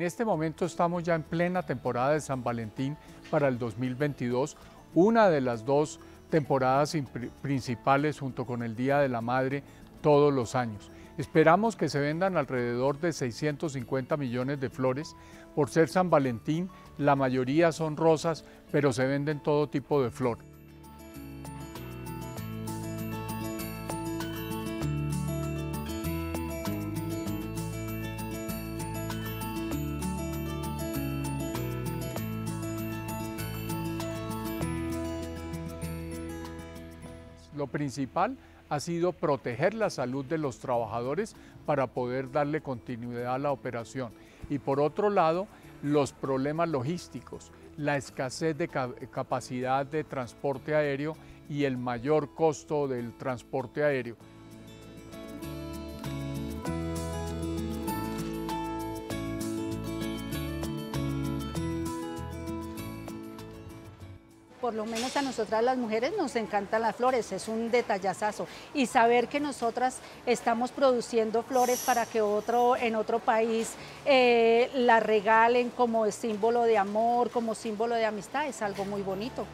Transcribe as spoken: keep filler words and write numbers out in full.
En este momento estamos ya en plena temporada de San Valentín para el dos mil veintidós, una de las dos temporadas principales junto con el Día de la Madre todos los años. Esperamos que se vendan alrededor de seiscientos cincuenta millones de flores. Por ser San Valentín, la mayoría son rosas, pero se venden todo tipo de flor. Lo principal ha sido proteger la salud de los trabajadores para poder darle continuidad a la operación. Y por otro lado, los problemas logísticos, la escasez de capacidad de transporte aéreo y el mayor costo del transporte aéreo. Por lo menos a nosotras las mujeres nos encantan las flores, es un detallazazo. Y saber que nosotras estamos produciendo flores para que otro, en otro país eh, las regalen como símbolo de amor, como símbolo de amistad, es algo muy bonito.